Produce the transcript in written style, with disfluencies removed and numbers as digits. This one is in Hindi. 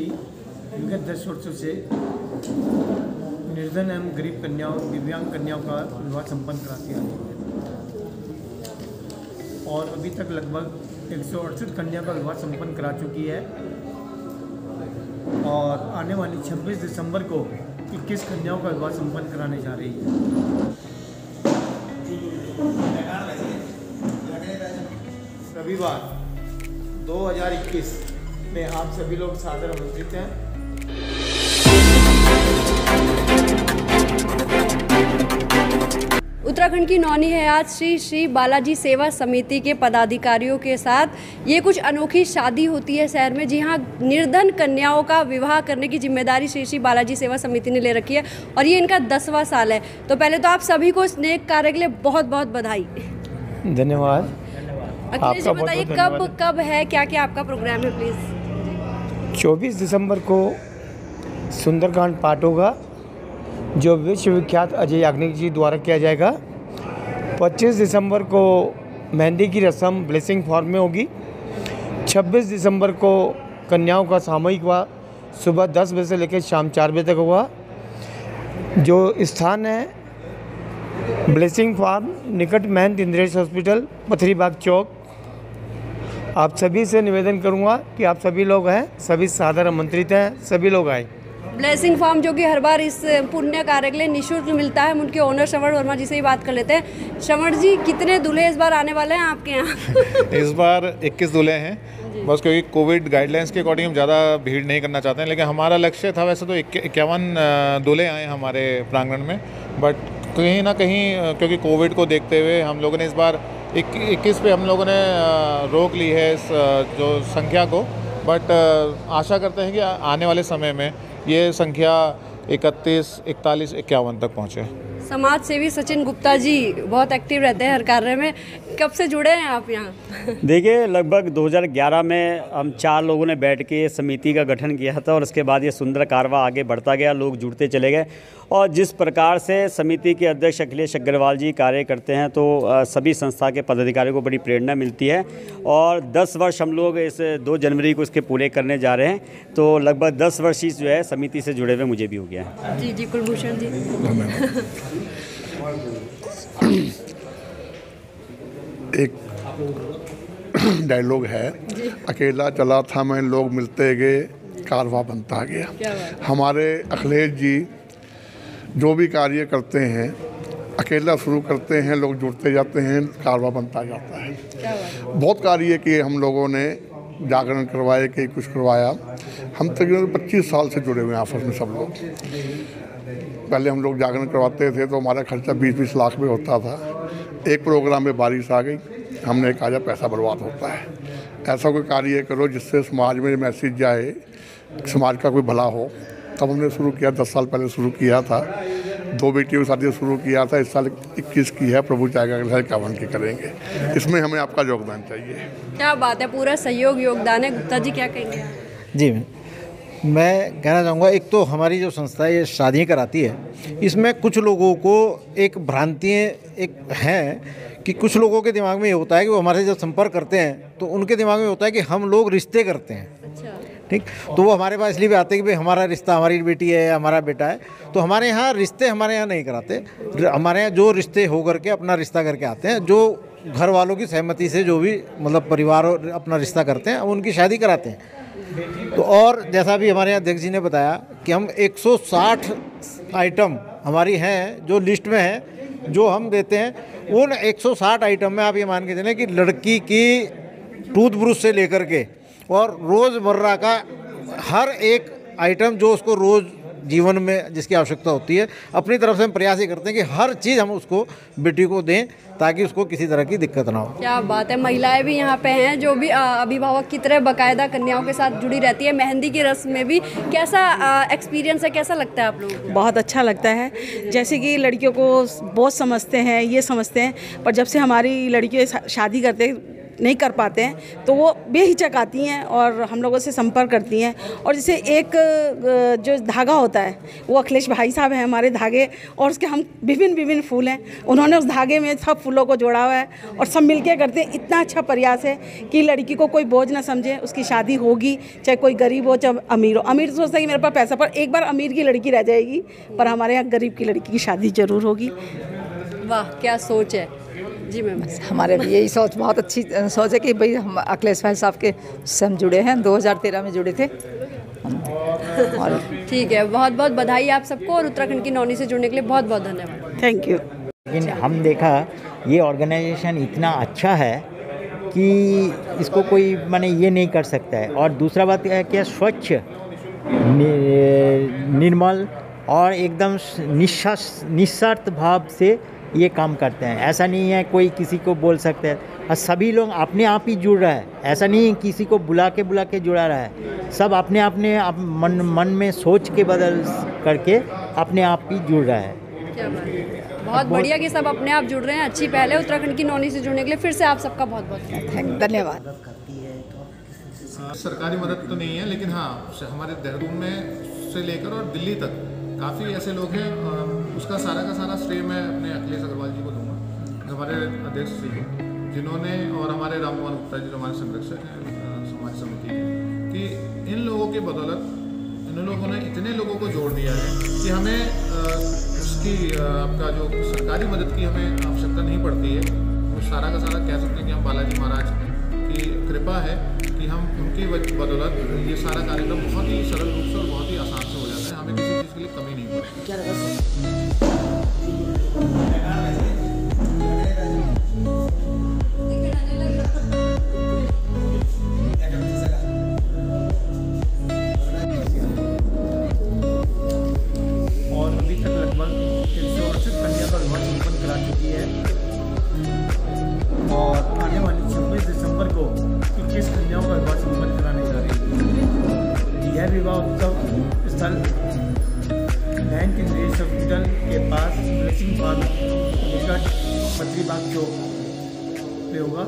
विगत 10 वर्षों से निर्धन एवं गरीब कन्याओं दिव्यांग कन्याओं का विवाह संपन्न कराती रही है और अभी तक लगभग 168 कन्या का विवाह संपन्न करा चुकी है और आने वाली 26 दिसंबर को 21 कन्याओं का विवाह संपन्न कराने जा रही है। रविवार 2021 में आप सभी लोग सादर आमंत्रित हैं। उत्तराखंड की नौनी है आज श्री श्री बालाजी सेवा समिति के पदाधिकारियों के साथ। ये कुछ अनोखी शादी होती है शहर में, जहाँ निर्धन कन्याओं का विवाह करने की जिम्मेदारी श्री श्री बालाजी सेवा समिति ने ले रखी है और ये इनका 10वां साल है। तो पहले तो आप सभी को इस नेक कार्य के लिए बहुत बहुत बधाई। धन्यवाद। अखिलेश जी बताइए कब है, क्या क्या आपका प्रोग्राम है प्लीज़। 24 दिसंबर को सुंदरकांड पाठ होगा जो विश्वविख्यात अजय अग्निहोत्री जी द्वारा किया जाएगा। 25 दिसंबर को मेहंदी की रस्म ब्लेसिंग फार्म में होगी। 26 दिसंबर को कन्याओं का सामूहिक विवाह सुबह 10 बजे से लेकर शाम 4 बजे तक होगा। जो स्थान है ब्लेसिंग फार्म निकट महंत इंद्रेश हॉस्पिटल पथरीबाग चौक। आप सभी से निवेदन करूंगा कि आप सभी लोग हैं, सभी सादर आमंत्रित हैं, सभी लोग आए। ब्लेसिंग फार्म जो कि हर बार इस पुण्य कार्य के लिए निःशुल्क मिलता है, उनके ओनर श्रवण वर्मा जी से ही बात कर लेते हैं। श्रवण जी, कितने दूल्हे इस बार आने वाले हैं आपके यहाँ? इस बार 21 दूल्हे हैं बस, क्योंकि कोविड गाइडलाइंस के अकॉर्डिंग हम ज़्यादा भीड़ नहीं करना चाहते हैं, लेकिन हमारा लक्ष्य था वैसे तो 51 दूल्हे आए हमारे प्रांगण में, बट कहीं ना कहीं क्योंकि कोविड को देखते हुए हम लोगों ने इस बार 21 पे हम लोगों ने रोक ली है इस जो संख्या को, बट आशा करते हैं कि आने वाले समय में ये संख्या 31, 41, 51 तक पहुँचे। समाज सेवी सचिन गुप्ता जी बहुत एक्टिव रहते हैं हर कार्य में, कब से जुड़े हैं आप यहाँ? देखिए, लगभग 2011 में हम 4 लोगों ने बैठ के समिति का गठन किया था और उसके बाद ये सुंदर कारवा आगे बढ़ता गया, लोग जुड़ते चले गए और जिस प्रकार से समिति के अध्यक्ष अखिलेश अग्रवाल जी कार्य करते हैं तो सभी संस्था के पदाधिकारियों को बड़ी प्रेरणा मिलती है और 10 वर्ष हम लोग इस 2 जनवरी को इसके पूरे करने जा रहे हैं, तो लगभग 10 वर्ष ही जो है समिति से जुड़े हुए मुझे भी हो गया है। जी जी, कुलभूषण जी। एक डायलॉग है, अकेला चला था मैं, लोग मिलते गए, कारवा बनता गया। हमारे अखिलेश जी जो भी कार्य करते हैं अकेला शुरू करते हैं, लोग जुड़ते जाते हैं, कारवा बनता जाता है। बहुत कार्य किए हम लोगों ने, जागरण करवाए, कई कुछ करवाया। हम तकरीबन 25 साल से जुड़े हुए हैं आपस में सब लोग। पहले हम लोग जागरण करवाते थे तो हमारा खर्चा 20-20 लाख में होता था। एक प्रोग्राम में बारिश आ गई, हमने कहा जा पैसा बर्बाद होता है, ऐसा कोई कार्य करो जिससे समाज में मैसेज जाए, समाज का कोई भला हो। तब हमने शुरू किया, 10 साल पहले शुरू किया था, 2 बेटियों के साथ शुरू किया था। इस साल 21 की है, प्रभु चाहेगा 51 की करेंगे। इसमें हमें आपका योगदान चाहिए। क्या बात है, पूरा सहयोग योगदान है। गुप्ता जी क्या कहेंगे? जी मैं कहना चाहूँगा, एक तो हमारी जो संस्था ये शादियाँ कराती है, इसमें कुछ लोगों को एक भ्रांतियाँ एक हैं कि कुछ लोगों के दिमाग में ये होता है कि वो हमारे जब संपर्क करते हैं तो उनके दिमाग में होता है कि हम लोग रिश्ते करते हैं। अच्छा। ठीक, तो वो हमारे पास इसलिए भी आते हैं कि भाई हमारा रिश्ता, हमारी बेटी है, हमारा बेटा है। तो हमारे यहाँ रिश्ते हमारे यहाँ नहीं कराते, हमारे यहाँ जो रिश्ते हो करके अपना रिश्ता करके आते हैं, जो घर वालों की सहमति से जो भी मतलब परिवार और अपना रिश्ता करते हैं उनकी शादी कराते हैं। तो और जैसा भी हमारे यहाँ अध्यक्ष जी ने बताया कि हम 160 आइटम हमारी हैं जो लिस्ट में हैं जो हम देते हैं। उन 160 आइटम में आप ये मान के चलें कि लड़की की टूथब्रश से लेकर के और रोज़मर्रा का हर एक आइटम जो उसको रोज़ जीवन में जिसकी आवश्यकता होती है, अपनी तरफ से हम प्रयास ही करते हैं कि हर चीज़ हम उसको बेटी को दें ताकि उसको किसी तरह की दिक्कत ना हो। क्या बात है, महिलाएं भी यहाँ पे हैं जो भी अभिभावक की तरह बाकायदा कन्याओं के साथ जुड़ी रहती है। मेहंदी की रस्म में भी कैसा एक्सपीरियंस है, कैसा लगता है आप लोगों को? बहुत अच्छा लगता है। जैसे कि लड़कियों को बहुत समझते हैं, ये समझते हैं, पर जब से हमारी लड़कियों शादी करते नहीं कर पाते हैं तो वो बेहिचक आती हैं और हम लोगों से संपर्क करती हैं। और जैसे एक जो धागा होता है वो अखिलेश भाई साहब हैं हमारे धागे, और उसके हम विभिन्न फूल हैं, उन्होंने उस धागे में सब फूलों को जोड़ा हुआ है और सब मिलकर करते हैं। इतना अच्छा प्रयास है कि लड़की को कोई बोझ ना समझे, उसकी शादी होगी चाहे कोई गरीब हो चाहे अमीर हो। अमीर सोचता है कि मेरे पास पैसा, पर एक बार अमीर की लड़की रह जाएगी, पर हमारे यहाँ गरीब की लड़की की शादी जरूर होगी। वाह क्या सोच है जी मैम। हमारे भी यही सोच, बहुत अच्छी सोच है कि भाई हम अखिलेश भाई साहब के से हम जुड़े हैं, 2013 में जुड़े थे। और ठीक है, बहुत बहुत बधाई आप सबको, और उत्तराखंड की नौनी से जुड़ने के लिए बहुत बहुत धन्यवाद, थैंक यू। लेकिन हम देखा ये ऑर्गेनाइजेशन इतना अच्छा है कि इसको कोई माने ये नहीं कर सकता है। और दूसरा बात है कि स्वच्छ निर्मल और एकदम निस्वार्थ भाव से ये काम करते हैं। ऐसा नहीं है कोई किसी को बोल सकते हैं, सभी लोग अपने आप ही जुड़ रहा है, ऐसा नहीं है किसी को बुला के जुड़ा रहा है, सब अपने अपने मन में सोच के बदल करके अपने आप ही जुड़ रहा है। क्या बात है, बहुत बढ़िया कि सब अपने आप जुड़ रहे हैं, अच्छी पहल है। उत्तराखंड की नौनी से जुड़ने के लिए फिर से आप सबका बहुत बहुत धन्यवाद। सरकारी मदद तो नहीं है, लेकिन हाँ हमारे देहरादून में से लेकर और दिल्ली तक काफ़ी ऐसे लोग हैं, उसका सारा का सारा श्रेय मैं अपने अखिलेश अग्रवाल जी को दूंगा, हमारे अध्यक्ष जी को, जिन्होंने, और हमारे राम मोहन जी जो हमारे संरक्षक हैं समाज समिति के, कि इन लोगों की बदौलत इन लोगों ने इतने लोगों को जोड़ दिया है कि हमें उसकी आपका जो सरकारी मदद की हमें आवश्यकता नहीं पड़ती है। वो तो सारा का सारा कह सकते हैं कि हम बालाजी महाराज की कृपा है कि हम उनकी बदौलत ये सारा कार्यक्रम बहुत ही सरल रूप से और बहुत ही आसान से हो जाता है, हमें किसी चीज़ के लिए कमी नहीं पड़ती। और अभी तक लगभग 368 कन्या का विवाह संपन्न करा चुकी है, और आने वाली 26 दिसंबर को 21 कन्याओं का विवाह संपन्न कराने जा रही है। यह विवाह उत्सव स्थल महंत इंद्रेश हॉस्पिटल के पास ब्लेसिंग फार्म निकट पथरीबाग चौक पे होगा।